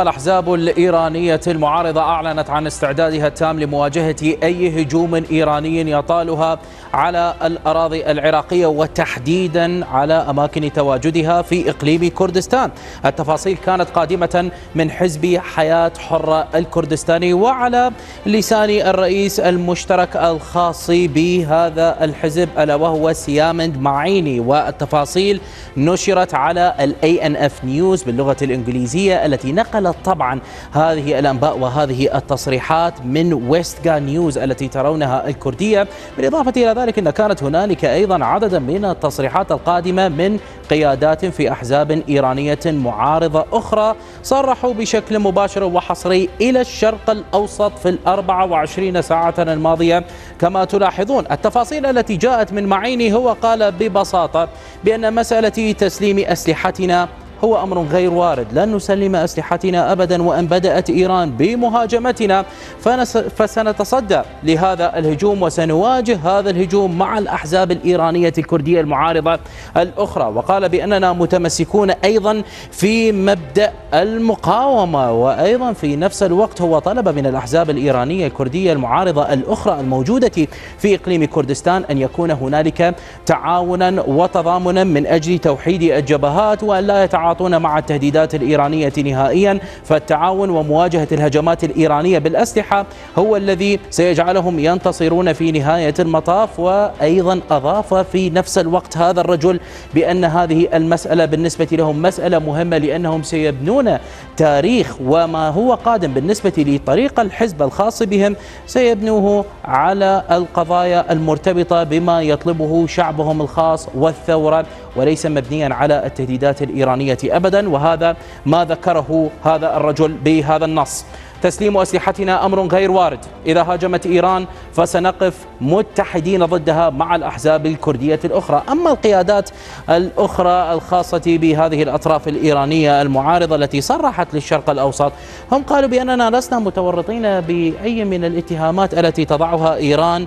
الأحزاب الإيرانية المعارضة أعلنت عن استعدادها التام لمواجهة أي هجوم إيراني يطالها على الأراضي العراقية وتحديدا على أماكن تواجدها في إقليم كردستان. التفاصيل كانت قادمة من حزب حياة حرة الكردستاني وعلى لسان الرئيس المشترك الخاص بهذا الحزب ألا وهو سيامند معيني، والتفاصيل نشرت على ان اف نيوز باللغة الإنجليزية التي نقل طبعا هذه الأنباء وهذه التصريحات من ويست جان نيوز التي ترونها الكردية، بالإضافة إلى ذلك أن كانت هنالك أيضا عددا من التصريحات القادمة من قيادات في أحزاب إيرانية معارضة أخرى صرحوا بشكل مباشر وحصري إلى الشرق الأوسط في 24 ساعة الماضية. كما تلاحظون التفاصيل التي جاءت من معيني، هو قال ببساطة بأن مسألة تسليم أسلحتنا هو أمر غير وارد، لن نسلم أسلحتنا أبدا، وأن بدأت إيران بمهاجمتنا فسنتصدى لهذا الهجوم وسنواجه هذا الهجوم مع الأحزاب الإيرانية الكردية المعارضة الأخرى. وقال بأننا متمسكون أيضا في مبدأ المقاومة، وأيضا في نفس الوقت هو طلب من الأحزاب الإيرانية الكردية المعارضة الأخرى الموجودة في إقليم كردستان أن يكون هنالك تعاونا وتضامنا من أجل توحيد الجبهات وأن لا يتعاون مع التهديدات الإيرانية نهائيا، فالتعاون ومواجهة الهجمات الإيرانية بالأسلحة هو الذي سيجعلهم ينتصرون في نهاية المطاف. وأيضا أضاف في نفس الوقت هذا الرجل بأن هذه المسألة بالنسبة لهم مسألة مهمة، لأنهم سيبنون تاريخ وما هو قادم بالنسبة لطريق الحزب الخاص بهم سيبنوه على القضايا المرتبطة بما يطلبه شعبهم الخاص والثورة، وليس مبنيا على التهديدات الإيرانية أبدا. وهذا ما ذكره هذا الرجل بهذا النص: تسليم أسلحتنا أمر غير وارد، إذا هاجمت إيران فسنقف متحدين ضدها مع الأحزاب الكردية الأخرى. أما القيادات الأخرى الخاصة بهذه الأطراف الإيرانية المعارضة التي صرحت للشرق الأوسط، هم قالوا بأننا لسنا متورطين بأي من الاتهامات التي تضعها إيران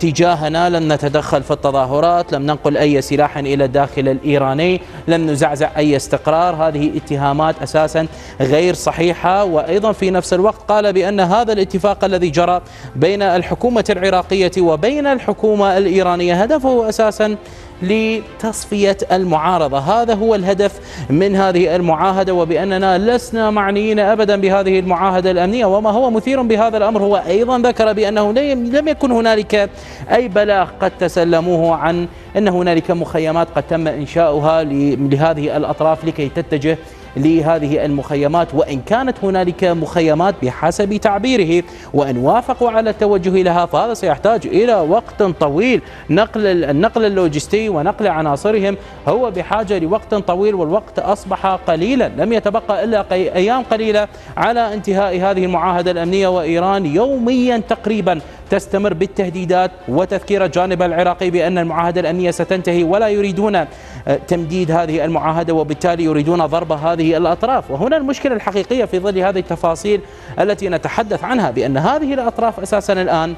تجاهنا، لم نتدخل في التظاهرات، لم ننقل أي سلاح إلى الداخل الإيراني، لم نزعزع أي استقرار. هذه اتهامات أساسا غير صحيحة. وأيضا في نفس الوقت قال بأن هذا الاتفاق الذي جرى بين الحكومة العراقية وبين الحكومة الإيرانية هدفه أساساً لتصفية المعارضة، هذا هو الهدف من هذه المعاهدة، وبأننا لسنا معنيين أبدا بهذه المعاهدة الأمنية. وما هو مثير بهذا الأمر، هو أيضا ذكر بأنه لم يكن هنالك أي بلاغ قد تسلموه عن أن هنالك مخيمات قد تم إنشاؤها لهذه الأطراف لكي تتجه لهذه المخيمات، وإن كانت هنالك مخيمات بحسب تعبيره وإن وافقوا على التوجه لها فهذا سيحتاج إلى وقت طويل. النقل اللوجستي ونقل عناصرهم هو بحاجة لوقت طويل، والوقت أصبح قليلا، لم يتبقى إلا أيام قليلة على انتهاء هذه المعاهدة الأمنية، وإيران يوميا تقريبا تستمر بالتهديدات وتذكير الجانب العراقي بأن المعاهدة الأمنية ستنتهي، ولا يريدون تمديد هذه المعاهدة، وبالتالي يريدون ضرب هذه الأطراف. وهنا المشكلة الحقيقية في ظل هذه التفاصيل التي نتحدث عنها، بأن هذه الأطراف أساسا الآن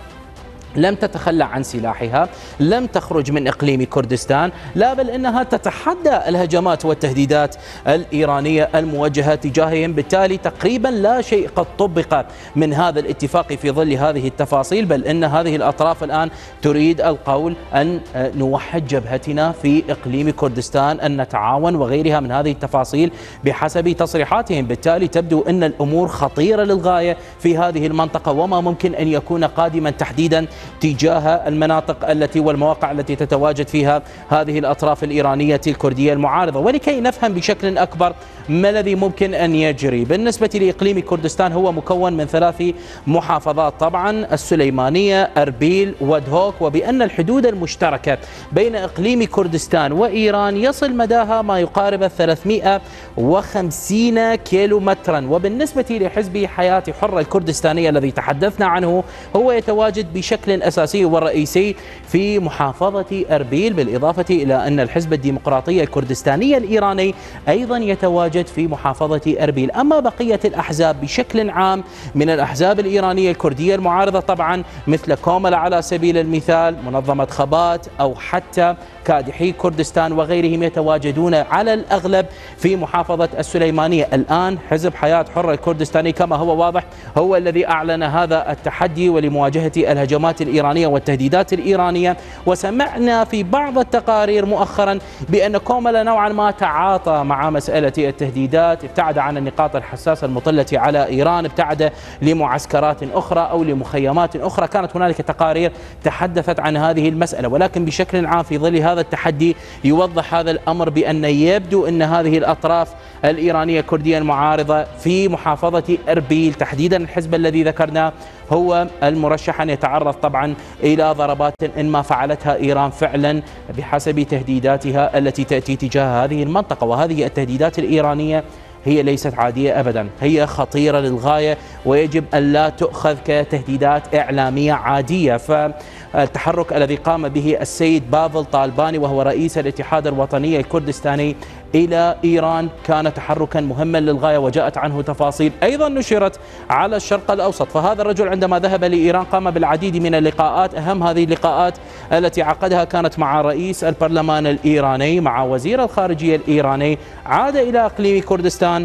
لم تتخلى عن سلاحها، لم تخرج من إقليم كردستان، لا بل إنها تتحدى الهجمات والتهديدات الإيرانية الموجهة تجاههم. بالتالي تقريبا لا شيء قد طبق من هذا الاتفاق في ظل هذه التفاصيل، بل إن هذه الأطراف الآن تريد القول أن نوحد جبهتنا في إقليم كردستان، أن نتعاون وغيرها من هذه التفاصيل بحسب تصريحاتهم. بالتالي تبدو أن الأمور خطيرة للغاية في هذه المنطقة، وما ممكن أن يكون قادما تحديدا تجاه المناطق التي والمواقع التي تتواجد فيها هذه الأطراف الإيرانية الكردية المعارضة. ولكي نفهم بشكل أكبر ما الذي ممكن أن يجري بالنسبة لإقليم كردستان، هو مكون من 3 محافظات طبعا: السليمانية، أربيل، ودهوك. وبأن الحدود المشتركة بين إقليم كردستان وإيران يصل مداها ما يقارب 350 كيلومترا. وبالنسبة لحزب حياة حرة الكردستانية الذي تحدثنا عنه، هو يتواجد بشكل أساسي ورئيسي في محافظة أربيل، بالإضافة إلى أن الحزب الديمقراطي الكردستاني الإيراني أيضا يتواجد في محافظة أربيل. أما بقية الأحزاب بشكل عام من الأحزاب الإيرانية الكردية المعارضة طبعا، مثل كومل على سبيل المثال، منظمة خبات، أو حتى كادحي كردستان وغيرهم يتواجدون على الأغلب في محافظة السليمانية. الآن حزب حياة حرة الكردستاني كما هو واضح هو الذي أعلن هذا التحدي ولمواجهة الهجمات الإيرانية والتهديدات الإيرانية. وسمعنا في بعض التقارير مؤخرا بأن كومل نوعا ما تعاطى مع مسألة التهديدات، ابتعد عن النقاط الحساسة المطلة على إيران، ابتعد لمعسكرات أخرى أو لمخيمات أخرى. كانت هنالك تقارير تحدثت عن هذه المسألة، ولكن بشكل عام في ظل هذا التحدي يوضح هذا الأمر بأن يبدو أن هذه الأطراف الإيرانية الكردية المعارضة في محافظة إربيل تحديدا الحزب الذي ذكرناه هو المرشح أن يتعرض طبعا إلى ضربات إنما فعلتها إيران فعلا بحسب تهديداتها التي تأتي تجاه هذه المنطقة. وهذه التهديدات الإيرانية هي ليست عادية أبدا، هي خطيرة للغاية ويجب أن لا تؤخذ كتهديدات إعلامية عادية. فالتحرك الذي قام به السيد بافل طالباني وهو رئيس الاتحاد الوطني الكردستاني إلى إيران كان تحركا مهما للغاية وجاءت عنه تفاصيل أيضا نشرت على الشرق الأوسط. فهذا الرجل عندما ذهب لإيران قام بالعديد من اللقاءات، أهم هذه اللقاءات التي عقدها كانت مع رئيس البرلمان الإيراني، مع وزير الخارجية الإيراني، عاد إلى أقليم كردستان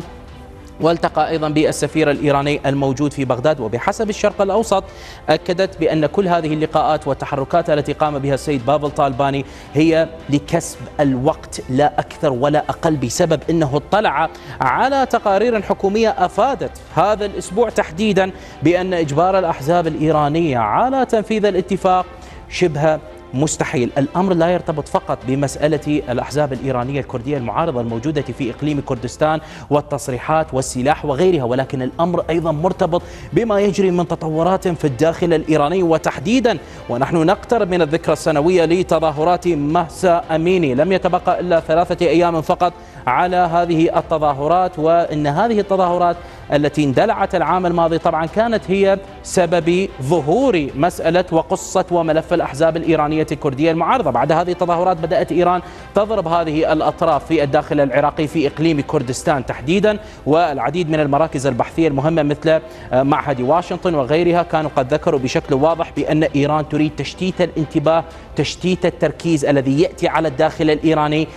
والتقى أيضا بالسفير الإيراني الموجود في بغداد. وبحسب الشرق الأوسط أكدت بأن كل هذه اللقاءات والتحركات التي قام بها السيد بافل طالباني هي لكسب الوقت لا أكثر ولا أقل، بسبب أنه اطلع على تقارير حكومية أفادت هذا الأسبوع تحديدا بأن إجبار الأحزاب الإيرانية على تنفيذ الاتفاق شبه مستحيل. الأمر لا يرتبط فقط بمسألة الأحزاب الإيرانية الكردية المعارضة الموجودة في إقليم كردستان والتصريحات والسلاح وغيرها، ولكن الأمر أيضا مرتبط بما يجري من تطورات في الداخل الإيراني. وتحديدا ونحن نقترب من الذكرى السنوية لتظاهرات مهسا أميني، لم يتبقى إلا 3 أيام فقط على هذه التظاهرات، وإن هذه التظاهرات التي اندلعت العام الماضي طبعا كانت هي سبب ظهور مسألة وقصة وملف الأحزاب الإيرانية الكردية المعارضة. بعد هذه التظاهرات بدأت إيران تضرب هذه الأطراف في الداخل العراقي في إقليم كردستان تحديدا، والعديد من المراكز البحثية المهمة مثل معهد واشنطن وغيرها كانوا قد ذكروا بشكل واضح بأن إيران تريد تشتيت الانتباه، تشتيت التركيز الذي يأتي على الداخل الإيراني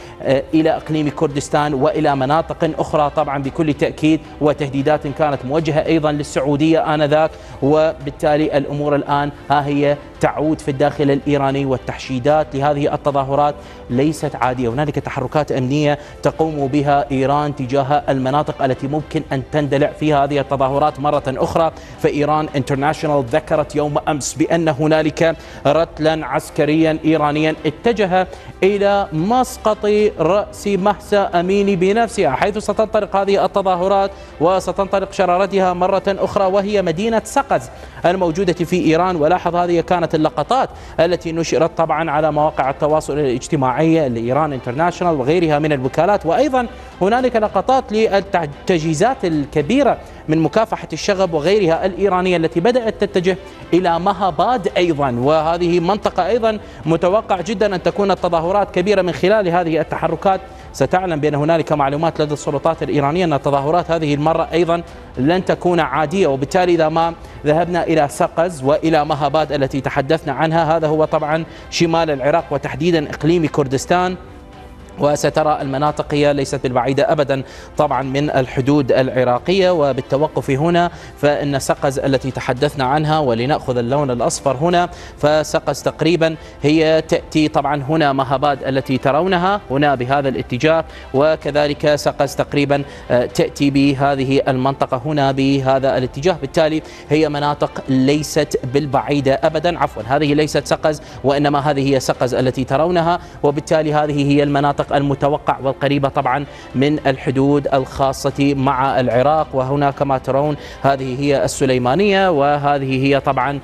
إلى إقليم كردستان وإلى مناطق أخرى طبعا بكل تأكيد، وتهديدات كانت موجهة أيضا للسعودية آنذاك. وبالتالي الأمور الآن ها هي تعود في الداخل الإيراني، والتحشيدات لهذه التظاهرات ليست عادية. هنالك تحركات أمنية تقوم بها إيران تجاه المناطق التي ممكن أن تندلع فيها هذه التظاهرات مرة أخرى. فإيران انترناشنال ذكرت يوم أمس بأن هنالك رتلا عسكريا إيرانيا اتجه إلى مسقط رأس مهسا أميني بنفسها، حيث ستنطلق هذه التظاهرات وستنطلق شرارتها مرة أخرى، وهي مدينة سقز الموجودة في إيران. ولاحظ هذه كانت اللقطات التي نشرت طبعا على مواقع التواصل الاجتماعي لإيران انترناشنال وغيرها من الوكالات، وأيضا هنالك لقطات للتجهيزات الكبيرة من مكافحة الشغب وغيرها الإيرانية التي بدأت تتجه إلى مهباد أيضا، وهذه منطقة أيضا متوقع جدا أن تكون التظاهرات كبيرة من خلال هذه التحركات. ستعلم بأن هنالك معلومات لدى السلطات الإيرانية أن التظاهرات هذه المرة أيضا لن تكون عادية، وبالتالي إذا ما ذهبنا إلى سقز وإلى مهباد التي تحدثنا عنها، هذا هو طبعا شمال العراق وتحديدا إقليم كردستان، وسترى المناطق هي ليست بالبعيدة أبدا طبعا من الحدود العراقية. وبالتوقف هنا فإن سقز التي تحدثنا عنها، ولنأخذ اللون الأصفر هنا، فسقز تقريبا هي تأتي طبعا هنا مهباد التي ترونها هنا بهذا الاتجاه، وكذلك سقز تقريبا تأتي بهذه المنطقة هنا بهذا الاتجاه. بالتالي هي مناطق ليست بالبعيدة أبدا، عفوا هذه ليست سقز وإنما هذه هي سقز التي ترونها، وبالتالي هذه هي المناطق المتوقع والقريبة طبعا من الحدود الخاصة مع العراق. وهنا كما ترون هذه هي السليمانية، وهذه هي طبعا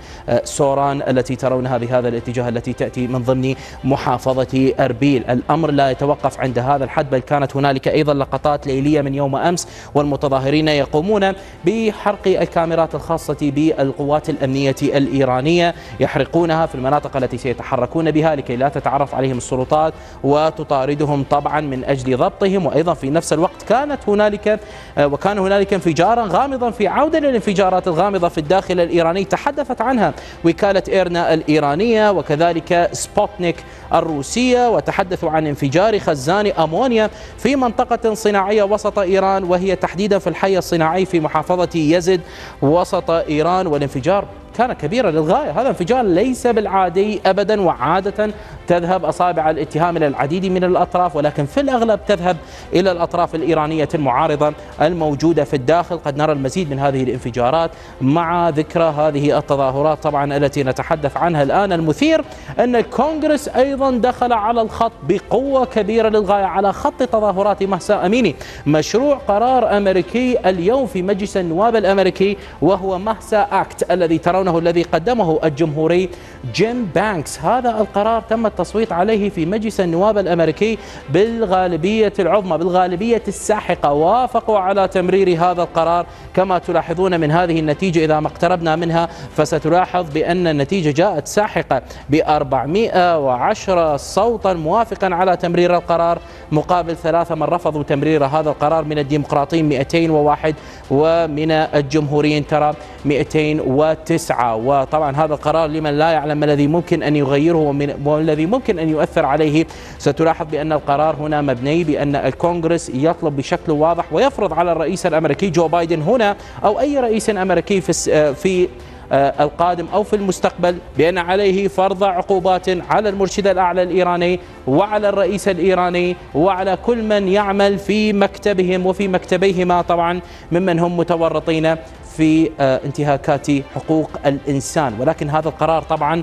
سوران التي ترونها بهذا الاتجاه التي تأتي من ضمن محافظة أربيل. الأمر لا يتوقف عند هذا الحد، بل كانت هنالك أيضا لقطات ليلية من يوم أمس والمتظاهرين يقومون بحرق الكاميرات الخاصة بالقوات الأمنية الإيرانية، يحرقونها في المناطق التي سيتحركون بها لكي لا تتعرف عليهم السلطات وتطاردهم جهودهم طبعا من أجل ضبطهم، وأيضا في نفس الوقت كان هنالك انفجارا غامضا في عودة للانفجارات الغامضة في الداخل الإيراني تحدثت عنها وكالة إيرنا الإيرانية وكذلك سبوتنيك الروسية، وتحدثوا عن انفجار خزان أمونيا في منطقة صناعية وسط إيران وهي تحديدا في الحي الصناعي في محافظة يزد وسط إيران، والانفجار كان كبيرا للغاية. هذا انفجار ليس بالعادي أبدا، وعادة تذهب أصابع الاتهام إلى العديد من الأطراف، ولكن في الأغلب تذهب إلى الأطراف الإيرانية المعارضة الموجودة في الداخل. قد نرى المزيد من هذه الانفجارات مع ذكرى هذه التظاهرات طبعا التي نتحدث عنها الآن. المثير أن الكونغرس أيضا دخل على الخط بقوة كبيرة للغاية على خط تظاهرات مهسا أميني. مشروع قرار أمريكي اليوم في مجلس النواب الأمريكي وهو مهسا اكت الذي ترونه الذي قدمه الجمهوري جيم بانكس. هذا القرار تم التصويت عليه في مجلس النواب الأمريكي بالغالبية العظمى، بالغالبية الساحقة، وافقوا على تمرير هذا القرار. كما تلاحظون من هذه النتيجة إذا ما اقتربنا منها فستلاحظ بأن النتيجة جاءت ساحقة ب410 صوتا موافقا على تمرير القرار، مقابل 3 من رفضوا تمرير هذا القرار، من الديمقراطيين 201 ومن الجمهوريين ترى 209. وطبعا هذا القرار لمن لا يعلم ما الذي ممكن أن يغيره وما الذي ممكن أن يؤثر عليه. ستلاحظ بأن القرار هنا مبني بأن الكونغرس يطلب بشكل واضح ويفرض على الرئيس الأمريكي جو بايدن هنا أو أي رئيس أمريكي في القادم أو في المستقبل بأن عليه فرض عقوبات على المرشد الأعلى الإيراني وعلى الرئيس الإيراني وعلى كل من يعمل في مكتبهم وفي مكتبيهما طبعا ممن هم متورطين في انتهاكات حقوق الإنسان. ولكن هذا القرار طبعا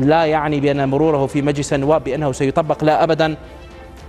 لا يعني بأن مروره في مجلس النواب بأنه سيطبق، لا أبدا،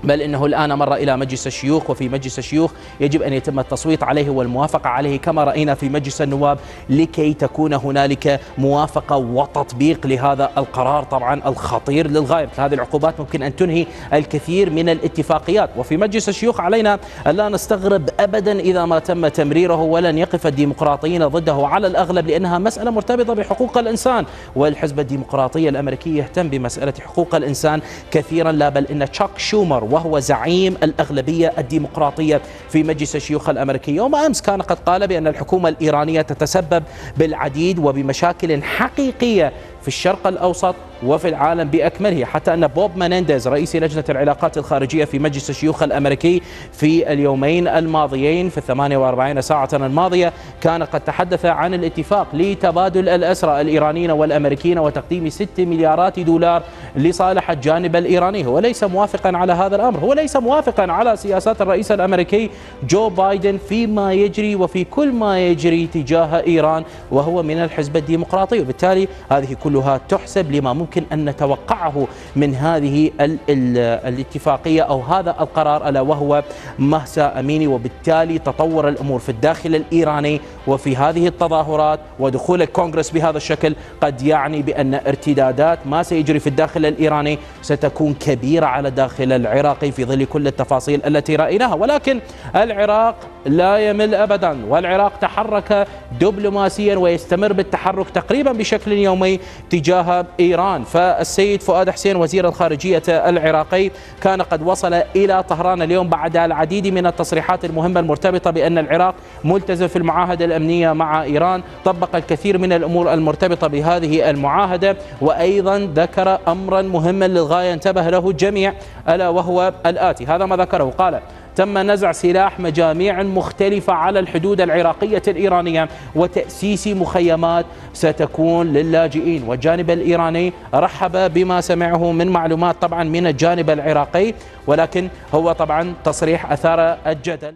بل إنه الآن مر إلى مجلس الشيوخ، وفي مجلس الشيوخ يجب أن يتم التصويت عليه والموافقة عليه كما رأينا في مجلس النواب لكي تكون هنالك موافقة وتطبيق لهذا القرار طبعا الخطير للغاية. مثل هذه العقوبات ممكن أن تنهي الكثير من الاتفاقيات، وفي مجلس الشيوخ علينا لا نستغرب أبدا إذا ما تم تمريره، ولن يقف الديمقراطيين ضده على الأغلب لأنها مسألة مرتبطة بحقوق الإنسان، والحزب الديمقراطي الأمريكي يهتم بمسألة حقوق الإنسان كثيرا، لا بل إن تشاك شومر وهو زعيم الأغلبية الديمقراطية في مجلس الشيوخ الأمريكي يوم أمس كان قد قال بأن الحكومة الإيرانية تتسبب بالعديد وبمشاكل حقيقية في الشرق الأوسط وفي العالم بأكمله، حتى أن بوب مانينديز رئيس لجنة العلاقات الخارجية في مجلس الشيوخ الأمريكي في اليومين الماضيين في 48 ساعة الماضية كان قد تحدث عن الاتفاق لتبادل الأسرى الإيرانيين والأمريكيين وتقديم 6 مليارات دولار لصالح الجانب الإيراني. هو ليس موافقا على هذا الأمر، هو ليس موافقا على سياسات الرئيس الأمريكي جو بايدن فيما يجري وفي كل ما يجري تجاه إيران، وهو من الحزب الديمقراطي، وبالتالي هذه كلها تحسب لما ممكن أن نتوقعه من هذه الاتفاقية أو هذا القرار ألا وهو مهسا أميني. وبالتالي تطور الأمور في الداخل الإيراني وفي هذه التظاهرات ودخول الكونغرس بهذا الشكل قد يعني بأن ارتدادات ما سيجري في الداخل الإيراني ستكون كبيرة على الداخل العراقي في ظل كل التفاصيل التي رأيناها. ولكن العراق لا يمل أبدا، والعراق تحرك دبلوماسيا ويستمر بالتحرك تقريبا بشكل يومي تجاه إيران. فالسيد فؤاد حسين وزير الخارجية العراقي كان قد وصل إلى طهران اليوم بعد العديد من التصريحات المهمة المرتبطة بأن العراق ملتزم في المعاهدة الأمنية مع إيران، طبق الكثير من الأمور المرتبطة بهذه المعاهدة، وأيضا ذكر أمرا مهما للغاية انتبه له الجميع ألا وهو الآتي. هذا ما ذكره، قال: تم نزع سلاح مجاميع مختلفة على الحدود العراقية الإيرانية وتأسيس مخيمات ستكون للاجئين. والجانب الإيراني رحب بما سمعه من معلومات طبعا من الجانب العراقي، ولكن هو طبعا تصريح أثار الجدل.